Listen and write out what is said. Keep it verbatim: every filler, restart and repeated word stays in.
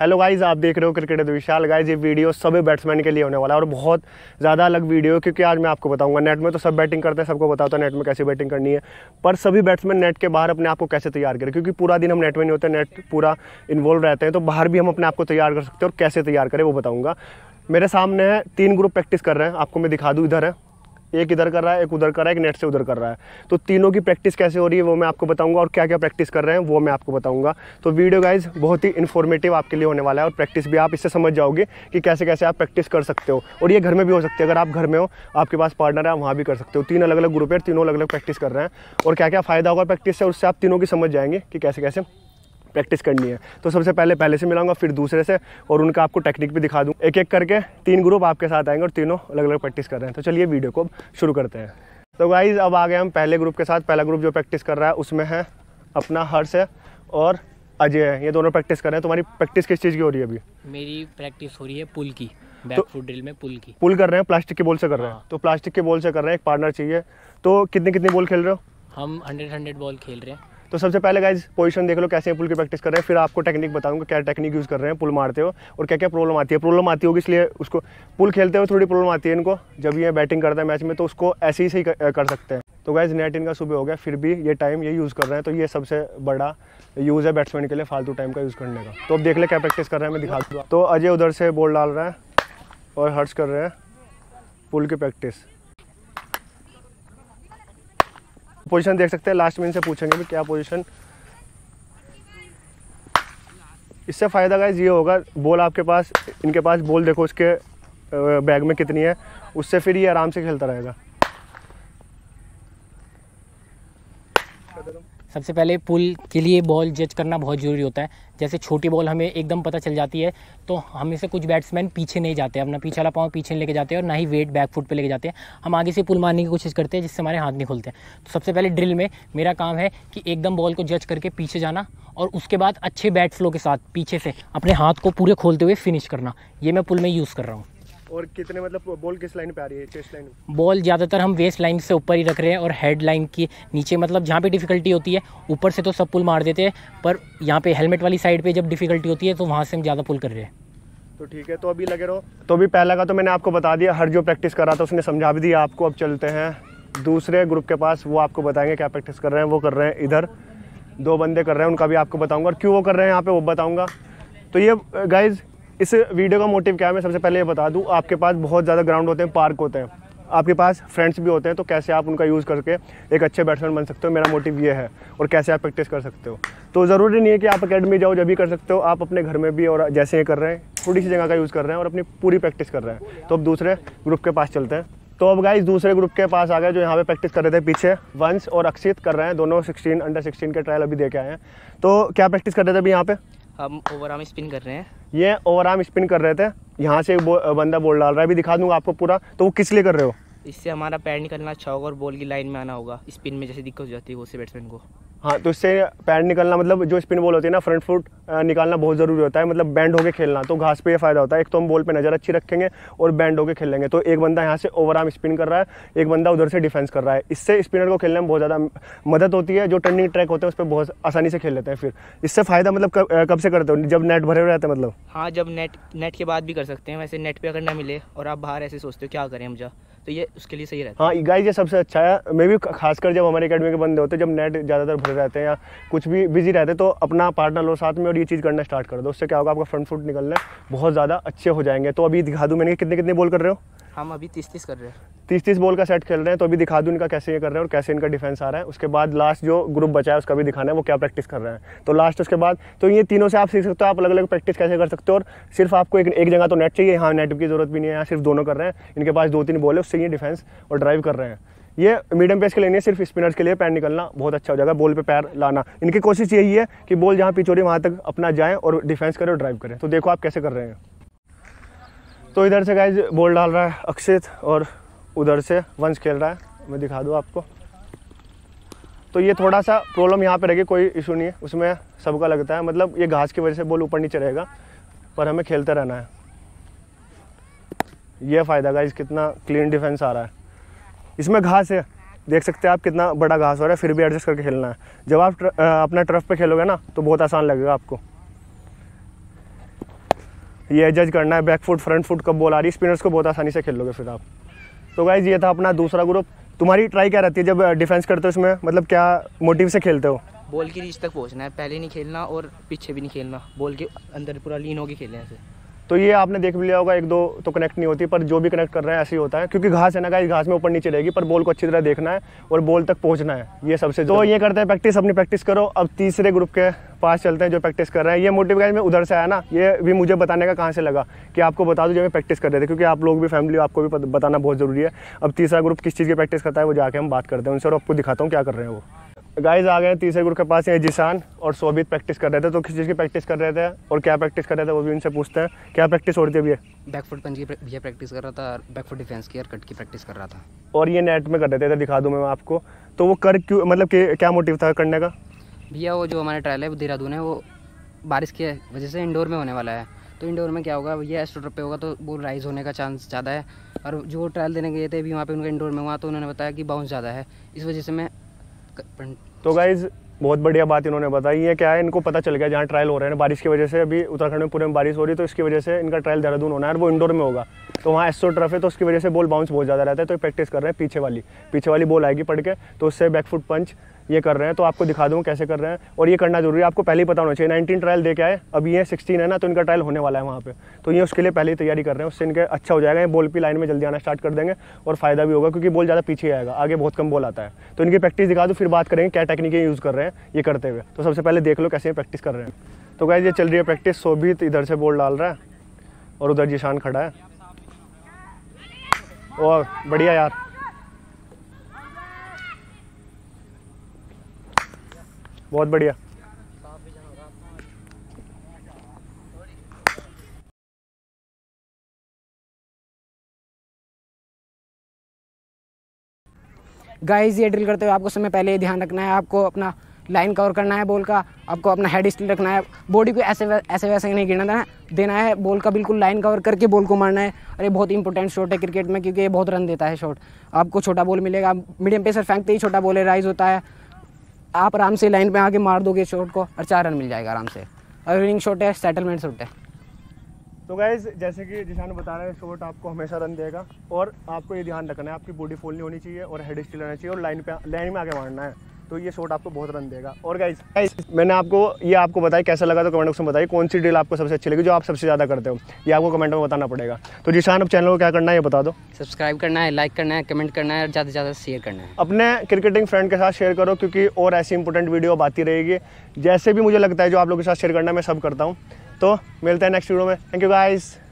Hello guys, आप देख रहे हो क्रिकेट विद विशाल। गाइज ये वीडियो सभी बैट्समैन के लिए होने वाला है और बहुत ज़्यादा अलग वीडियो है, क्योंकि आज मैं आपको बताऊंगा नेट में तो सब बैटिंग करते हैं, सबको बताता हूँ नेट में कैसे बैटिंग करनी है, पर सभी बैट्समैन नेट के बाहर अपने आप को कैसे तैयार करें, क्योंकि पूरा दिन हम नेट में नहीं होते, नेट पूरा इन्वॉल्व रहते हैं, तो बाहर भी हम अपने आप को तैयार कर सकते हैं और कैसे तैयार करें वो बताऊँगा। मेरे सामने है, तीन ग्रुप प्रैक्टिस कर रहे हैं, आपको मैं दिखा दूँ, इधर है, एक इधर कर रहा है, एक उधर कर रहा है, एक नेट से उधर कर रहा है। तो तीनों की प्रैक्टिस कैसे हो रही है वो मैं आपको बताऊंगा और क्या क्या प्रैक्टिस कर रहे हैं वो मैं आपको बताऊंगा। तो वीडियो गाइज बहुत ही इन्फॉर्मेटिव आपके लिए होने वाला है और प्रैक्टिस भी आप इससे समझ जाओगे कि कैसे कैसे आप प्रैक्टिस कर सकते हो। और ये घर में भी हो सकती है, अगर आप घर में हो, आपके पास पार्टनर है, आप वहाँ भी कर सकते हो। तीन अलग अलग ग्रुप है, तीनों अलग अलग प्रैक्टिस कर रहे हैं और क्या क्या फ़ायदा होगा प्रैक्टिस से, उससे आप तीनों की समझ जाएंगे कि कैसे कैसे प्रैक्टिस करनी है। तो सबसे पहले पहले से मिलाऊंगा, फिर दूसरे से, और उनका आपको टेक्निक भी दिखा दूँ। एक एक करके तीन ग्रुप आपके साथ आएंगे और तीनों अलग अलग प्रैक्टिस कर रहे हैं। तो चलिए वीडियो को शुरू करते हैं। तो गाइज़ अब आ गए हम पहले ग्रुप के साथ। पहला ग्रुप जो प्रैक्टिस कर रहा है उसमें है अपना हर्ष है और अजय है, ये दोनों प्रैक्टिस कर रहे हैं। तुम्हारी प्रैक्टिस किस चीज़ की हो रही है अभी? मेरी प्रैक्टिस हो रही है पुल की, बैक फुट ड्रिल में पुल की। पुल कर रहे हैं, प्लास्टिक के बॉल से कर रहे हैं। तो प्लास्टिक के बॉल से कर रहे हैं, एक पार्टनर चाहिए। तो कितने कितने बॉल खेल रहे हो? हम हंड्रेड हंड्रेड बॉल खेल रहे हैं। तो सबसे पहले गाइज पोजीशन देख लो कैसे पुल की प्रैक्टिस कर रहे हैं, फिर आपको टेक्निक बताऊंगा क्या टेक्निक यूज़ कर रहे हैं, पुल मारते हो और क्या क्या प्रॉब्लम आती है। प्रॉब्लम आती होगी इसलिए उसको पुल खेलते हुए थोड़ी प्रॉब्लम आती है इनको, जब ये बैटिंग करता है मैच में तो उसको ऐसे ही सही कर सकते हैं। तो गाइज नेट इनका सुबह हो गया, फिर भी ये टाइम ये यूज़ कर रहे हैं, तो ये सबसे बड़ा यूज़ है बैट्समैन के लिए फालतू टाइम का यूज़ करने का। तो अब देख ले क्या प्रैक्टिस कर रहे हैं, मैं दिखा दूँगा। तो अजय उधर से बॉल डाल रहा है और हर्ष कर रहे हैं पुल की प्रैक्टिस। पोजीशन देख सकते हैं, लास्ट में इनसे पूछेंगे भी क्या पोजीशन। इससे फ़ायदा गाइज ये होगा, बॉल आपके पास, इनके पास बॉल देखो उसके बैग में कितनी है, उससे फिर ये आराम से खेलता रहेगा। सबसे पहले पुल के लिए बॉल जज करना बहुत ज़रूरी होता है। जैसे छोटी बॉल हमें एकदम पता चल जाती है तो हमें से कुछ बैट्समैन पीछे नहीं जाते, अपना पीछे वाला पाँव पीछे लेके जाते हैं और ना ही वेट बैक फुट पे लेके जाते हैं। हम आगे से पुल मारने की कोशिश करते हैं जिससे हमारे हाथ नहीं खुलते हैं। तो सबसे पहले ड्रिल में मेरा काम है कि एकदम बॉल को जज करके पीछे जाना और उसके बाद अच्छे बैट फ्लो के साथ पीछे से अपने हाथ को पूरे खोलते हुए फिनिश करना। ये मैं पुल में यूज़ कर रहा हूँ। और कितने मतलब बॉल किस लाइन पे आ रही है? Chest line. बॉल ज़्यादातर हम वेस्ट लाइन से ऊपर ही रख रहे हैं और हेड लाइन के नीचे, मतलब जहाँ पे डिफ़िकल्टी होती है। ऊपर से तो सब पुल मार देते हैं, पर यहाँ पे हेलमेट वाली साइड पे जब डिफ़िकल्टी होती है तो वहाँ से हम ज़्यादा पुल कर रहे हैं। तो ठीक है, तो अभी लगे रहो। तो अभी पहला का तो मैंने आपको बता दिया, हर जो प्रैक्टिस कर रहा था उसने समझा भी दिया आपको। अब चलते हैं दूसरे ग्रुप के पास, वो आपको बताएंगे क्या प्रैक्टिस कर रहे हैं। वो कर रहे हैं इधर, दो बंदे कर रहे हैं, उनका भी आपको बताऊँगा और क्यों वो कर रहे हैं यहाँ पर वो बताऊँगा। तो ये गाइज़ इस वीडियो का मोटिव क्या है मैं सबसे पहले ये बता दूं। आपके पास बहुत ज़्यादा ग्राउंड होते हैं, पार्क होते हैं, आपके पास फ्रेंड्स भी होते हैं, तो कैसे आप उनका यूज़ करके एक अच्छे बैट्समैन बन सकते हो, मेरा मोटिव ये है, और कैसे आप प्रैक्टिस कर सकते हो। तो ज़रूरी नहीं है कि आप अकेडमी जाओ जब भी कर सकते हो, आप अपने घर में भी और जैसे ये कर रहे हैं थोड़ी सी जगह का यूज़ कर रहे हैं और अपनी पूरी प्रैक्टिस कर रहे हैं। तो अब दूसरे ग्रुप के पास चलते हैं। तो अब गाइज दूसरे ग्रुप के पास आ गए जो यहाँ पे प्रैक्टिस कर रहे थे पीछे, वंश और अक्षित कर रहे हैं, दोनों सिक्सटीन अंडर सिक्सटीन के ट्रायल अभी देखे आए हैं। तो क्या प्रैक्टिस कर रहे थे अभी यहाँ पे? हम ओवरआर्म स्पिन कर रहे हैं। ये ओवरआर्म स्पिन कर रहे थे, यहाँ से एक बंदा बॉल डाल रहा है, अभी दिखा दूंगा आपको पूरा। तो वो किस लिए कर रहे हो? इससे हमारा पैर निकलना अच्छा होगा और बॉल की लाइन में आना होगा। स्पिन में जैसे दिक्कत हो जाती है उससे बैट्समैन को। हाँ, तो इससे पैर निकलना, मतलब जो स्पिन बॉल होती है ना, फ्रंट फुट निकालना बहुत ज़रूरी होता है, मतलब बैंड होकर खेलना। तो घास पे ये फ़ायदा होता है, एक तो हम बॉल पे नज़र अच्छी रखेंगे और बैंड होकर खेलेंगे। तो एक बंदा यहाँ से ओवरआर्म स्पिन कर रहा है, एक बंदा उधर से डिफेंस कर रहा है। इससे स्पिनर को खेलने में बहुत ज़्यादा मदद होती है, जो टर्निंग ट्रैक होते हैं उस पर बहुत आसानी से खेल लेते हैं। फिर इससे फ़ायदा मतलब कब से करते हो? जब नेट भरे हुए रहते हैं, मतलब? हाँ, जब नेट नेट के बाद भी कर सकते हैं। वैसे नेट पर अगर ना मिले और आप बाहर ऐसे सोचते हो क्या करें हम, जा तो ये उसके लिए सही रहता है। हाँ गाइस, ये सबसे अच्छा है। मैं भी खासकर जब हमारे एकेडमी के बंदे होते हैं, जब नेट ज़्यादातर भरे रहते हैं या कुछ भी बिजी रहते हैं, तो अपना पार्टनर लो साथ में और ये चीज़ करना स्टार्ट कर दो। उससे क्या होगा, आपका फ्रंट फुट निकलने बहुत ज़्यादा अच्छे हो जाएंगे। तो अभी दिखा दूँ मैंने, कितने कितने बॉल कर रहे हो? हम अभी तीस तीस कर रहे हैं, तीस तीस बॉल का सेट खेल रहे हैं। तो अभी दिखा दूँ इनका कैसे ये कर रहे हैं और कैसे इनका डिफेंस आ रहा है। उसके बाद लास्ट जो ग्रुप बचा है उसका भी दिखाना है वो क्या प्रैक्टिस कर रहे हैं। तो लास्ट उसके बाद तो ये तीनों से आप सीख सकते हो आप अलग अलग प्रैक्टिस कैसे कर सकते हो। और सिर्फ आपको एक एक जगह तो नेट चाहिए, यहाँ नेट की जरूरत भी नहीं है, यहाँ सिर्फ दोनों कर रहे हैं, इनके पास दो तीन बॉल है, उससे ये डिफेंस और ड्राइव कर रहे हैं। ये मीडियम पेस के लिए नहीं, सिर्फ स्पिनर्स के लिए। पैर निकलना बहुत अच्छा हो जाएगा, बॉल पे पैर लाना। इनकी कोशिश यही है कि बॉल जहाँ पिच हो रही है वहाँ तक अपना जाए और डिफेंस करें और ड्राइव करें। तो देखो आप कैसे कर रहे हैं। तो इधर से गाइज बॉल डाल रहा है अक्षित और उधर से वंश खेल रहा है, मैं दिखा दूँ आपको। तो ये थोड़ा सा प्रॉब्लम यहाँ पे रहेगी, कोई इशू नहीं है, उसमें सबका लगता है, मतलब ये घास की वजह से बॉल ऊपर नीचे रहेगा, पर हमें खेलते रहना है। ये फ़ायदा गाइज, कितना क्लीन डिफेंस आ रहा है। इसमें घास है, देख सकते हैं आप कितना बड़ा घास हो रहा है, फिर भी एडजस्ट करके खेलना है। जब आप ट्र, अपना ट्रफ पे खेलोगे ना तो बहुत आसान लगेगा आपको। ये जज करना है बैक फुट फ्रंट फुट कब बॉल आ रही है। स्पिनर्स को बहुत आसानी से खेल लोगे फिर आप। तो गाइज ये था अपना दूसरा ग्रुप। तुम्हारी ट्राई क्या रहती है जब डिफेंस करते हो, इसमें मतलब क्या मोटिव से खेलते हो? बॉल की रीच तक पहुंचना है, पहले नहीं खेलना और पीछे भी नहीं खेलना, बॉल के अंदर पूरा लीन होकर खेलने से। तो ये आपने देख भी लिया होगा, एक दो तो कनेक्ट नहीं होती, पर जो भी कनेक्ट कर रहा है ऐसे ही होता है, क्योंकि घास है ना गाइस, घास में ऊपर नीचे रहेगी, पर बॉल को अच्छी तरह देखना है और बॉल तक पहुंचना है, ये सबसे। तो ये करते हैं प्रैक्टिस, अपनी प्रैक्टिस करो। अब तीसरे ग्रुप के पास चलते हैं जो प्रैक्टिस कर रहे हैं। ये मोटिव गाइस में उधर से आया ना, ये भी मुझे बताने का कहाँ से लगा कि आपको बता दो जब मैं प्रैक्टिस कर रहे थे, क्योंकि आप लोग भी फैमिली, आपको भी बताना बहुत ज़रूरी है। अब तीसरा ग्रुप किस चीज़ की प्रैक्टिस करता है वो जाके हम बात करते हैं उनसे और आपको दिखाता हूँ क्या कर रहे हैं वो। गाइज आ गए तीसरे ग्रुप के पास, ये जिसान और सोबित प्रैक्टिस कर रहे थे। तो किस चीज़ की प्रैक्टिस कर रहे थे और क्या प्रैक्टिस कर रहे थे वो भी इनसे पूछते हैं। क्या प्रैक्टिस हो रही थी अभी? बैकफुट पंच की भैया प्रैक्टिस कर रहा था, बैकफुट डिफेंस की और कट की प्रैक्टिस कर रहा था, और ये नेट में कर रहे थे। दिखा दूँ मैं आपको, तो वो कर क्यों, मतलब क्या मोटिव था करने का? भैया वो जो हमारा ट्रायल है वो देहरादून है, वो बारिश की वजह से इंडोर में होने वाला है। तो इंडोर में क्या होगा, भैया एस्ट्रोटर्फ पे होगा तो वो राइज होने का चांस ज़्यादा है, और जो ट्रायल देने गए थे अभी वहाँ पर उनका इंडोर में हुआ, तो उन्होंने बताया कि बाउंस ज़्यादा है, इस वजह से मैं। तो गाइज़ बहुत बढ़िया बात इन्होंने बताई है। क्या है, इनको पता चल गया जहाँ ट्रायल हो रहे हैं बारिश की वजह से, अभी उत्तराखंड में पूरे में बारिश हो रही है, तो इसकी वजह से इनका ट्रायल देहरादून होना है और वो इंडोर में होगा, तो वहाँ एस्ट्रो टर्फ है, तो उसकी वजह से बॉल बाउंस बहुत ज़्यादा रहता है। तो प्रैक्टिस कर रहे हैं, पीछे वाली पीछे वाली बॉल आएगी पड़ के, तो उससे बैकफुट पंच ये कर रहे हैं। तो आपको दिखा दूँ कैसे कर रहे हैं, और ये करना जरूरी है, आपको पहले ही पता होना चाहिए। नाइनटीन ट्रायल दे के आए, अब ये सिक्सटीन है ना, तो इनका ट्रायल होने वाला है वहाँ पे, तो ये उसके लिए पहले ही तैयारी कर रहे हैं, उससे इनके अच्छा हो जाएगा। ये बॉल की लाइन में जल्दी आना स्टार्ट कर देंगे और फायदा भी होगा, क्योंकि बॉल ज़्यादा पीछे आएगा, आगे बहुत कम बॉल आता है। तो इनकी प्रैक्टिस दिखा दो, फिर बात करेंगे क्या टेक्निकें यूज़ कर रहे हैं ये करते हुए। तो सबसे पहले देख लो कैसे प्रैक्टिस कर रहे हैं। तो गाइस ये चल रही है प्रैक्टिस, सोबित इधर से बॉल डाल रहा है और उधर जिशान खड़ा है, और बढ़िया यार। बहुत बढ़िया। गाइस ये ड्रिल करते हुए आपको समय पहले ध्यान रखना है, आपको अपना लाइन कवर करना है बॉल का, आपको अपना हेड स्टिल रखना है, बॉडी को ऐसे ऐसे वैसे नहीं गिरना देना देना है, बॉल का बिल्कुल लाइन कवर करके बॉल को मारना है। और ये बहुत इंपॉर्टेंट शॉट है क्रिकेट में, क्योंकि ये बहुत रन देता है शॉट। आपको छोटा बॉल मिलेगा, मीडियम पेसर फेंकते ही छोटा बॉल है, राइज होता है, आप आराम से लाइन पे आके मार दोगे शॉट को और चार रन मिल जाएगा आराम से, और विनिंग शॉट है, सेटलमेंट शॉट है। तो गाइज जैसे कि जिशान बता रहे हैं, शॉट आपको हमेशा रन देगा, और आपको ये ध्यान रखना है आपकी बॉडी फोल नहीं होनी चाहिए और हेड स्टिल रहना चाहिए और लाइन पे लाइन में आगे मारना है, तो ये शॉट आपको बहुत रन देगा। और गाइज गाइज मैंने आपको ये आपको बताया कैसा लगा, तो कमेंट बॉक्स में बताइए कौन सी डील आपको सबसे अच्छी लगी, जो आप सबसे ज़्यादा करते हो, ये आपको कमेंट में बताना पड़ेगा। तो जिशान अब चैनल को क्या करना है ये बता दो? सब्सक्राइब करना है, लाइक करना है, कमेंट करना है, ज़्यादा से ज़्यादा शेयर करना है, अपने क्रिकेटिंग फ्रेंड के साथ शेयर करो, क्योंकि और ऐसी इंपॉर्टेंट वीडियो अब आती रहेगी। जैसे भी मुझे लगता है जो आप लोगों के साथ शेयर करना है मैं सब करता हूँ। तो मिलते हैं नेक्स्ट वीडियो में। Thank you guys.